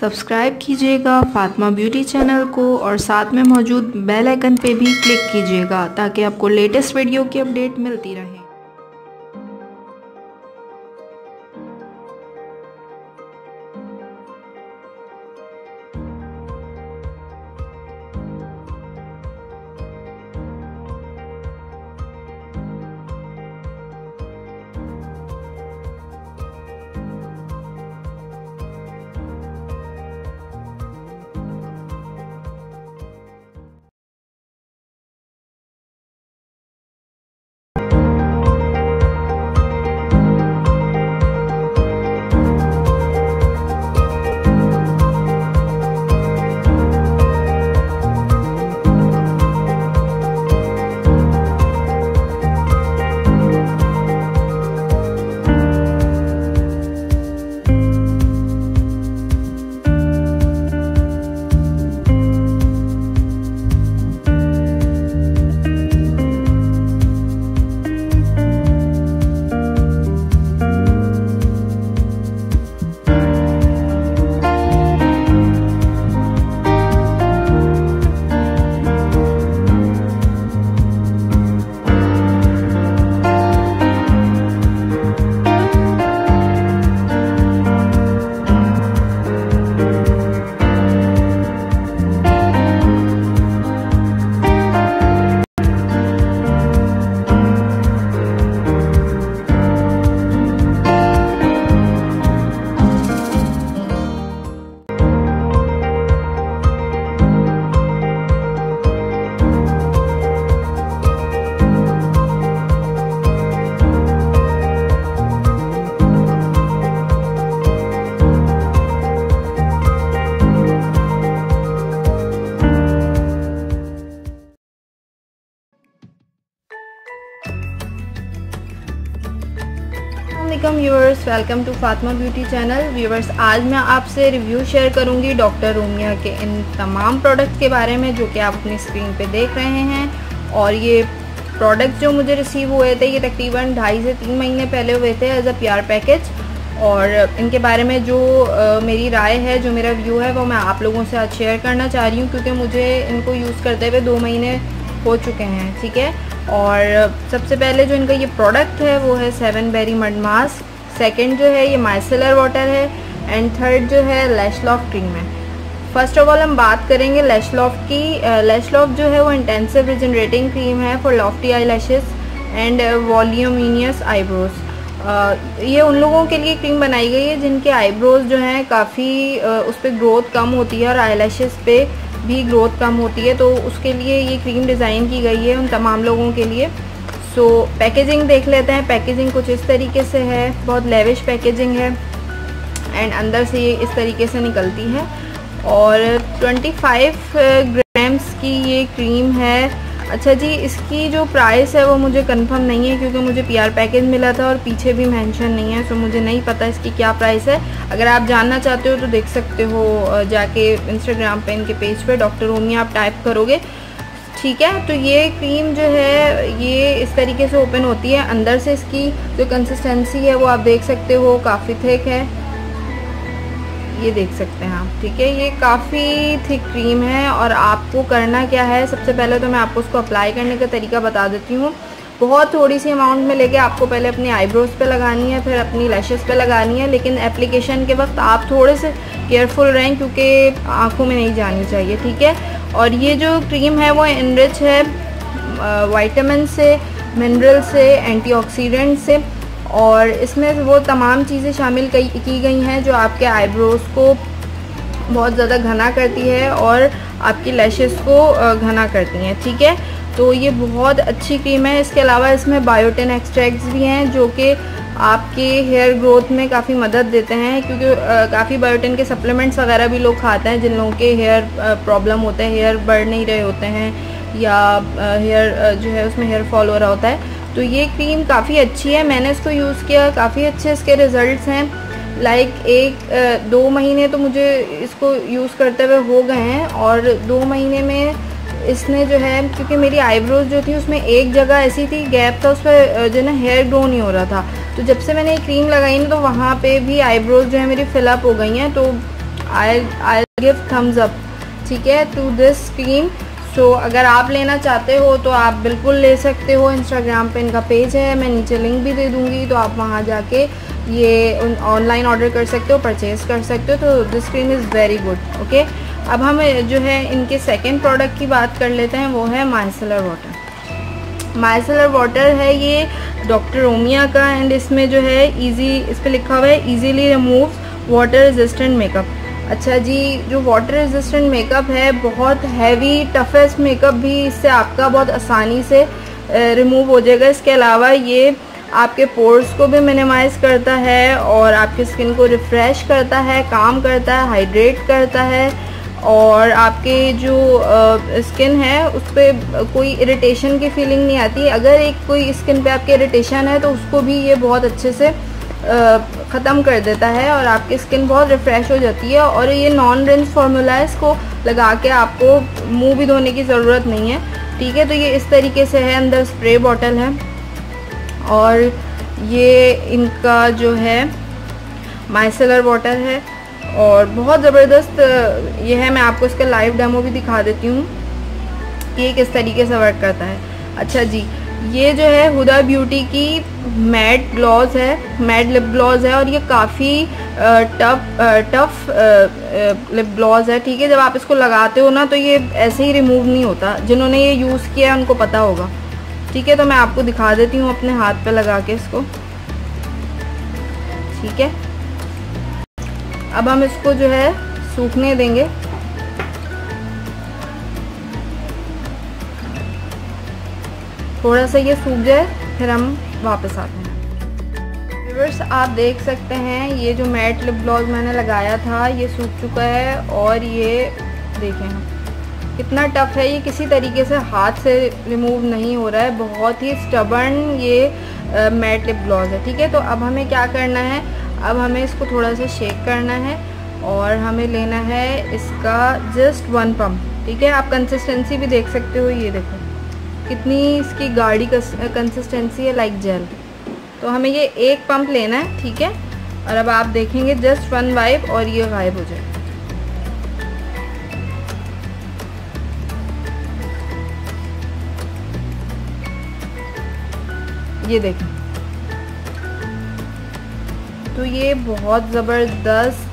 Subscribe कीजिएगा Fatima beauty channel को और साथ में मौजूद बेल आइकन पे भी क्लिक कीजिएगा ताकि आपको लेटेस्ट वीडियो की अपडेट मिलती रहे। Welcome viewers, welcome to Fatima beauty channel. Viewers, आज मैं आपसे रिव्यू शेयर करूंगी डॉक्टर रोमिया के इन तमाम प्रोडक्ट के बारे में जो कि आप अपनी स्क्रीन पे देख रहे हैं। और ये प्रोडक्ट जो मुझे रिसीव हुए थे ये तकरीबन 2.5 से 3 महीने पहले हुए थे एज अ प्यार पैकेज। और इनके बारे में जो मेरी राय है, जो मेरा व्यू है, वो मैं आप लोगों से आज शेयर करना चाह रही हूँ क्योंकि मुझे इनको यूज़ करते हुए 2 महीने हो चुके हैं, ठीक है। और सबसे पहले जो इनका ये प्रोडक्ट है वो है 7 बेरी मड मास्क, सेकेंड जो है ये माइसेलर वाटर है, एंड थर्ड जो है लैश लॉक क्रीम है। फर्स्ट ऑफ ऑल हम बात करेंगे लैश लॉक की। लैश लॉक जो है वो इंटेंसिव रिजनरेटिंग क्रीम है for lofty eye lashes and voluminous eyebrows. ये उन लोगों के लिए क्रीम बनाई गई है जिनके आईब्रोज जो हैं काफ़ी उस पर ग्रोथ कम होती है और आई लैशेज़ पे भी ग्रोथ कम होती है, तो उसके लिए ये क्रीम डिज़ाइन की गई है उन तमाम लोगों के लिए। सो पैकेजिंग देख लेते हैं। पैकेजिंग कुछ इस तरीके से है, बहुत लेविश पैकेजिंग है एंड अंदर से ये इस तरीके से निकलती है। और 25 ग्राम्स की ये क्रीम है। अच्छा जी, इसकी जो प्राइस है वो मुझे कंफर्म नहीं है क्योंकि मुझे पीआर पैकेज मिला था और पीछे भी मेंशन नहीं है, तो मुझे नहीं पता इसकी क्या प्राइस है। अगर आप जानना चाहते हो तो देख सकते हो जाके इंस्टाग्राम पे, इनके पेज पे डॉक्टर रोमिया आप टाइप करोगे, ठीक है। तो ये क्रीम जो है ये इस तरीके से ओपन होती है। अंदर से इसकी जो कंसिस्टेंसी है वो आप देख सकते हो, काफ़ी थिक है, ये देख सकते हैं आप, ठीक है। ये काफ़ी थिक क्रीम है। और आपको करना क्या है, सबसे पहले तो मैं आपको उसको अप्लाई करने का तरीका बता देती हूँ। बहुत थोड़ी सी अमाउंट में लेके आपको पहले अपने आईब्रोज पे लगानी है, फिर अपनी लैशेस पे लगानी है। लेकिन एप्लीकेशन के वक्त आप थोड़े से केयरफुल रहें क्योंकि आँखों में नहीं जानी चाहिए, ठीक है। और ये जो क्रीम है वो एनरिच है विटामिन से, मिनरल से, एंटीऑक्सीडेंट से, और इसमें वो तमाम चीज़ें शामिल की गई हैं जो आपके आईब्रोज को बहुत ज़्यादा घना करती है और आपकी लैशेस को घना करती हैं, ठीक है। तो ये बहुत अच्छी क्रीम है। इसके अलावा इसमें बायोटिन एक्सट्रैक्ट्स भी हैं जो कि आपके हेयर ग्रोथ में काफ़ी मदद देते हैं क्योंकि काफ़ी बायोटिन के सप्लीमेंट्स वगैरह भी लोग खाते हैं जिन लोगों के हेयर प्रॉब्लम होते हैं, हेयर बढ़ नहीं रहे होते हैं या हेयर जो है उसमें हेयर फॉल हो रहा होता है। तो ये क्रीम काफ़ी अच्छी है, मैंने इसको यूज़ किया, काफ़ी अच्छे इसके रिज़ल्ट्स हैं। लाइक 1-2 महीने तो मुझे इसको यूज़ करते हुए हो गए हैं और 2 महीने में इसने जो है, क्योंकि मेरी आईब्रोज जो थी उसमें एक जगह ऐसी थी, गैप था, उस पर जो है ना हेयर ग्रो नहीं हो रहा था। तो जब से मैंने ये क्रीम लगाई ना तो वहाँ पे भी आईब्रोज जो है मेरी फिलअप हो गई हैं। तो आई गिव थम्स अप, ठीक है, टू दिस क्रीम। सो अगर आप लेना चाहते हो तो आप बिल्कुल ले सकते हो। इंस्टाग्राम पे इनका पेज है, मैं नीचे लिंक भी दे दूँगी, तो आप वहाँ जाके ये ऑनलाइन ऑर्डर कर सकते हो, परचेज़ कर सकते हो। तो this cream is very good. Okay, अब हम जो है इनके सेकेंड प्रोडक्ट की बात कर लेते हैं, वो है माइसलर वाटर। माइसलर वाटर है ये डॉक्टर रोमिया का, एंड इसमें जो है इजी, इस पर लिखा हुआ है easily removes water resistant makeup. अच्छा जी, जो वाटर रेजिस्टेंट मेकअप है, बहुत हैवी टफेस्ट मेकअप भी इससे आपका बहुत आसानी से रिमूव हो जाएगा। इसके अलावा ये आपके पोर्स को भी मिनिमाइज़ करता है और आपकी स्किन को रिफ़्रेश करता है, काम करता है, हाइड्रेट करता है, और आपके जो स्किन है उस पर कोई इरिटेशन की फीलिंग नहीं आती। अगर एक कोई स्किन पे आपके इरिटेशन है तो उसको भी ये बहुत अच्छे से ख़त्म कर देता है और आपकी स्किन बहुत रिफ़्रेश हो जाती है। और ये नॉन रिंस फार्मूला है, इसको लगा के आपको मुंह भी धोने की ज़रूरत नहीं है, ठीक है। तो ये इस तरीके से है, अंदर स्प्रे बॉटल है, और ये इनका जो है माइसलर वाटर है और बहुत ज़बरदस्त ये है। मैं आपको इसका लाइव डेमो भी दिखा देती हूँ कि ये किस तरीके से वर्क करता है। अच्छा जी, ये जो है हुडा ब्यूटी की मैट ग्लॉस है, मैट लिप ग्लॉस है, और ये काफ़ी टफ लिप ग्लॉस है, ठीक है। जब आप इसको लगाते हो ना तो ये ऐसे ही रिमूव नहीं होता। जिन्होंने ये यूज़ किया है उनको पता होगा, ठीक है। तो मैं आपको दिखा देती हूँ अपने हाथ पर लगा के इसको, ठीक है। अब हम इसको जो है सूखने देंगे, थोड़ा सा ये सूख जाए, फिर हम वापस आते हैं। व्यूअर्स, आप देख सकते हैं ये जो मैट लिप ग्लॉस मैंने लगाया था ये सूख चुका है, और ये देखें हम कितना टफ है, ये किसी तरीके से हाथ से रिमूव नहीं हो रहा है। बहुत ही स्टबर्न ये मैट लिप ग्लॉस है, ठीक है। तो अब हमें क्या करना है, अब हमें इसको थोड़ा सा शेक करना है और हमें लेना है इसका जस्ट 1 पम्प, ठीक है। आप कंसिस्टेंसी भी देख सकते हो, ये देखो कितनी इसकी गाढ़ी कंसिस्टेंसी है, लाइक जेल। तो हमें ये 1 पम्प लेना है, ठीक है। और अब आप देखेंगे जस्ट 1 वाइप और ये गायब हो जाए। ये देखें, तो ये बहुत ज़बरदस्त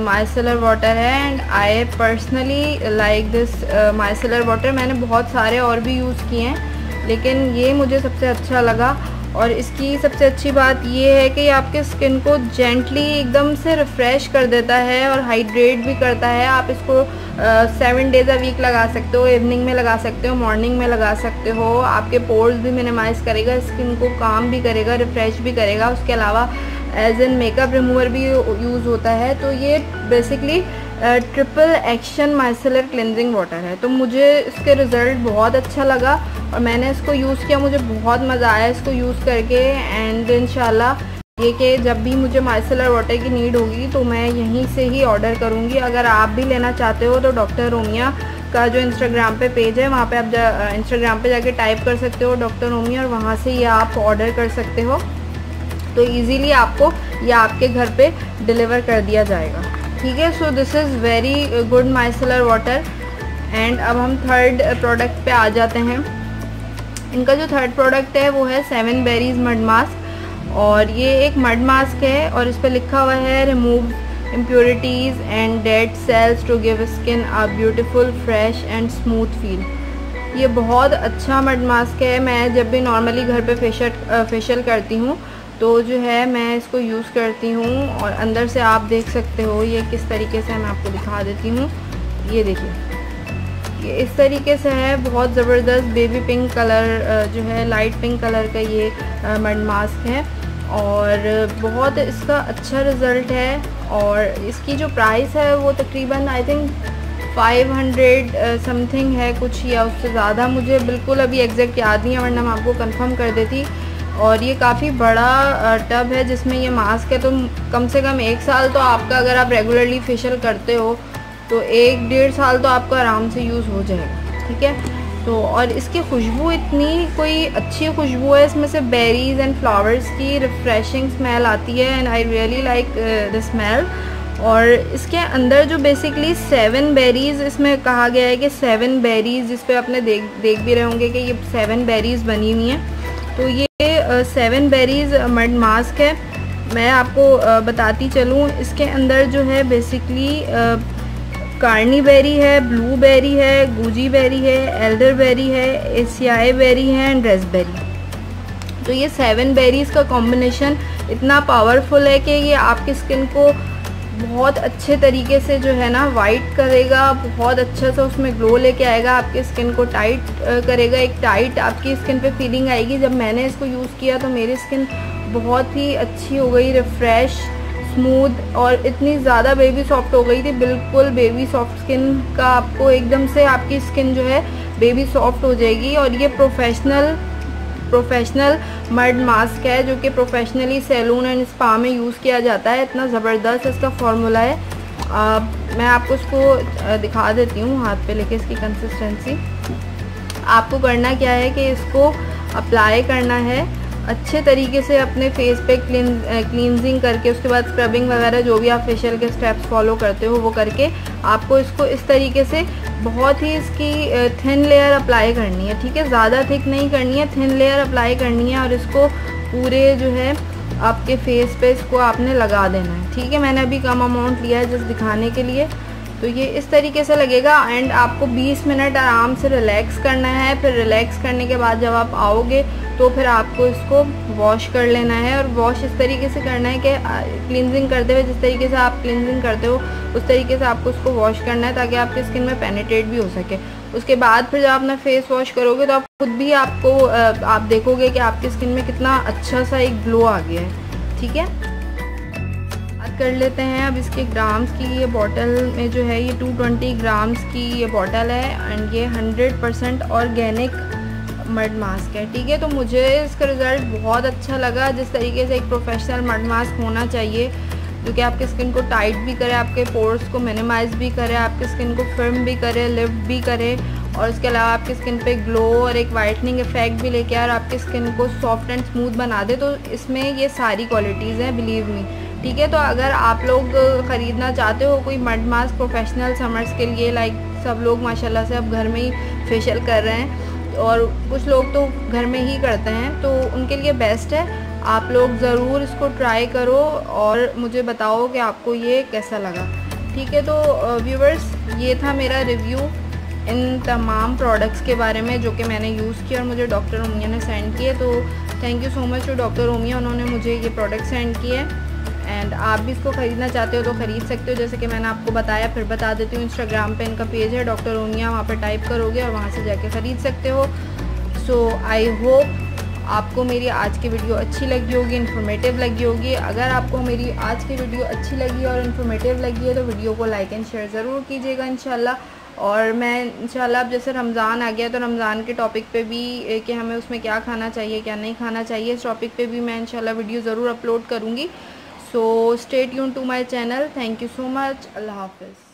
माइसलर वाटर है, and I personally like this micellar water. मैंने बहुत सारे और भी यूज़ किए हैं, लेकिन ये मुझे सबसे अच्छा लगा। और इसकी सबसे अच्छी बात ये है कि आपके स्किन को जेंटली एकदम से रिफ़्रेश कर देता है और हाइड्रेट भी करता है। आप इसको 7 डेज़ अ वीक लगा सकते हो, इवनिंग में लगा सकते हो, मॉर्निंग में लगा सकते हो। आपके पोर्स भी मिनिमाइज़ करेगा, स्किन को काम भी करेगा, रिफ़्रेश भी करेगा। उसके अलावा एज एन मेकअप रिमूवर भी यूज़ होता है। तो ये basically triple action micellar cleansing water है। तो मुझे इसके रिज़ल्ट बहुत अच्छा लगा और मैंने इसको यूज़ किया, मुझे बहुत मज़ा आया इसको यूज़ करके। एंड इंशाल्लाह ये कि जब भी मुझे माइसलर वाटर की नीड होगी तो मैं यहीं से ही ऑर्डर करूँगी। अगर आप भी लेना चाहते हो तो डॉक्टर रोमिया का जो इंस्टाग्राम पे पेज है, वहाँ पर आप इंस्टाग्राम पर जाके टाइप कर सकते हो डॉक्टर रोमिया, और वहाँ से ये आप ऑर्डर कर सकते हो। तो इजीली आपको या आपके घर पे डिलीवर कर दिया जाएगा, ठीक है। So this is very good micellar water. And अब हम थर्ड प्रोडक्ट पे आ जाते हैं। इनका जो थर्ड प्रोडक्ट है वो है 7 बेरीज़ मड मास्क, और ये एक मड मास्क है और इस पर लिखा हुआ है remove impurities and dead cells to give skin a beautiful fresh and smooth feel. ये बहुत अच्छा मड मास्क है। मैं जब भी नॉर्मली घर पे फेशियल करती हूँ तो जो है मैं इसको यूज़ करती हूँ, और अंदर से आप देख सकते हो ये किस तरीके से, मैं आपको दिखा देती हूँ। ये देखिए, ये इस तरीके से है, बहुत ज़बरदस्त बेबी पिंक कलर जो है, लाइट पिंक कलर का ये मड मास्क है, और बहुत इसका अच्छा रिज़ल्ट है। और इसकी जो प्राइस है वो तकरीबन आई थिंक 500 समथिंग है कुछ, या उससे ज़्यादा, मुझे बिल्कुल अभी एग्जैक्ट याद नहीं है, वरना मैं आपको कंफर्म कर देती। और ये काफ़ी बड़ा टब है जिसमें ये मास्क है, तो कम से कम 1 साल तो आपका, अगर आप रेगुलरली फेशियल करते हो तो 1-1.5 साल तो आपका आराम से यूज़ हो जाएगा, ठीक है। तो और इसकी खुशबू इतनी कोई अच्छी खुशबू है, इसमें से बेरीज़ एंड फ्लावर्स की रिफ़्रेशिंग स्मेल आती है, and I really like the smell. और इसके अंदर जो बेसिकली 7 बेरीज़ इसमें कहा गया है कि 7 बेरीज़ जिस पे आपने देख भी रहे होंगे कि ये 7 बेरीज़ बनी हुई हैं। तो ये 7 बेरीज़ मड मास्क है। मैं आपको बताती चलूँ, इसके अंदर जो है बेसिकली कार्नी बेरी है, ब्लू बेरी है, गूजी बेरी है, एल्डर बेरी है, एशियाई बेरी है एंड रेस्पबेरी। तो ये 7 बेरीज़ का कॉम्बिनेशन इतना पावरफुल है कि ये आपकी स्किन को बहुत अच्छे तरीके से जो है ना वाइट करेगा, बहुत अच्छा सा उसमें ग्लो लेके आएगा, आपकी स्किन को टाइट करेगा, एक टाइट आपकी स्किन पे फीलिंग आएगी। जब मैंने इसको यूज़ किया तो मेरी स्किन बहुत ही अच्छी हो गई, रिफ़्रेश, स्मूथ और इतनी ज़्यादा बेबी सॉफ्ट हो गई थी, बिल्कुल बेबी सॉफ्ट स्किन का आपको एकदम से आपकी स्किन जो है बेबी सॉफ्ट हो जाएगी। और ये प्रोफेशनल मड मास्क है जो कि प्रोफेशनली सैलून एंड स्पा में यूज़ किया जाता है। इतना ज़बरदस्त इसका फॉर्मूला है। मैं आपको इसको दिखा देती हूँ हाथ पे लेके इसकी कंसिस्टेंसी। आपको करना क्या है कि इसको अप्लाई करना है अच्छे तरीके से अपने फेस पे, क्लींजिंग करके, उसके बाद स्क्रबिंग वगैरह जो भी आप फेशियल के स्टेप्स फॉलो करते हो वो करके आपको इसको इस तरीके से बहुत ही इसकी थिन लेयर अप्लाई करनी है, ठीक है। ज़्यादा थिक नहीं करनी है, थिन लेयर अप्लाई करनी है और इसको पूरे जो है आपके फेस पे इसको आपने लगा देना है, ठीक है। मैंने अभी कम अमाउंट लिया है जस्ट दिखाने के लिए। तो ये इस तरीके से लगेगा एंड आपको 20 मिनट आराम से रिलैक्स करना है। फिर रिलैक्स करने के बाद जब आप आओगे तो फिर आपको इसको वॉश कर लेना है। और वॉश इस तरीके से करना है कि क्लींजिंग करते हुए जिस तरीके से आप क्लींजिंग करते हो उस तरीके से आपको इसको वॉश करना है ताकि आपकी स्किन में पेनिट्रेट भी हो सके। उसके बाद फिर जब अपना फेस वॉश करोगे तो आप खुद भी आपको आप देखोगे कि आपकी स्किन में कितना अच्छा सा एक ग्लो आ गया है, ठीक है। कर लेते हैं अब इसके ग्राम्स की। ये बॉटल में जो है ये 220 ग्राम्स की ये बॉटल है एंड ये 100% ऑर्गेनिक मड मास्क है, ठीक है। तो मुझे इसका रिज़ल्ट बहुत अच्छा लगा, जिस तरीके से एक प्रोफेशनल मड मास्क होना चाहिए जो कि आपकी स्किन को टाइट भी करे, आपके पोर्स को मिनिमाइज भी करे, आपकी स्किन को फर्म भी करे, लिफ्ट भी करे और इसके अलावा आपकी स्किन पे ग्लो और एक वाइटनिंग इफेक्ट भी लेके आए और आपकी स्किन को सॉफ्ट एंड स्मूथ बना दे। तो इसमें ये सारी क्वालिटीज़ हैं, बिलीव मी, ठीक है। तो अगर आप लोग ख़रीदना चाहते हो कोई मड मास्क प्रोफेशनल समर्स के लिए, लाइक सब लोग माशाल्लाह से अब घर में ही फेशियल कर रहे हैं और कुछ लोग तो घर में ही करते हैं, तो उनके लिए बेस्ट है। आप लोग ज़रूर इसको ट्राई करो और मुझे बताओ कि आपको ये कैसा लगा, ठीक है। तो व्यूवर्स, ये था मेरा रिव्यू इन तमाम प्रोडक्ट्स के बारे में जो कि मैंने यूज़ किया और मुझे डॉक्टर रोमिया ने सेंड किए। तो thank you so much to doctor रोमिया, उन्होंने मुझे ये प्रोडक्ट सेंड किए एंड आप भी इसको ख़रीदना चाहते हो तो ख़रीद सकते हो। जैसे कि मैंने आपको बताया, फिर बता देती हूँ, इंस्टाग्राम पे इनका पेज है डॉक्टर रोमिया, वहाँ पर टाइप करोगे और वहाँ से जाके ख़रीद सकते हो। सो आई होप आपको मेरी आज की वीडियो अच्छी लगी होगी, इन्फॉर्मेटिव लगी होगी। अगर आपको मेरी आज की वीडियो अच्छी लगी और इन्फॉर्मेटिव लगी है तो वीडियो को लाइक एंड शेयर ज़रूर कीजिएगा इंशाल्लाह। और मैं इंशाल्लाह अब जैसे रमज़ान आ गया तो रमज़ान के टॉपिक पे भी कि हमें उसमें क्या खाना चाहिए क्या नहीं खाना चाहिए, इस टॉपिक पे भी मैं इंशाल्लाह वीडियो ज़रूर अपलोड करूँगी। So stay tuned to my channel. Thank you so much. अल्लाह हाफ़िज़।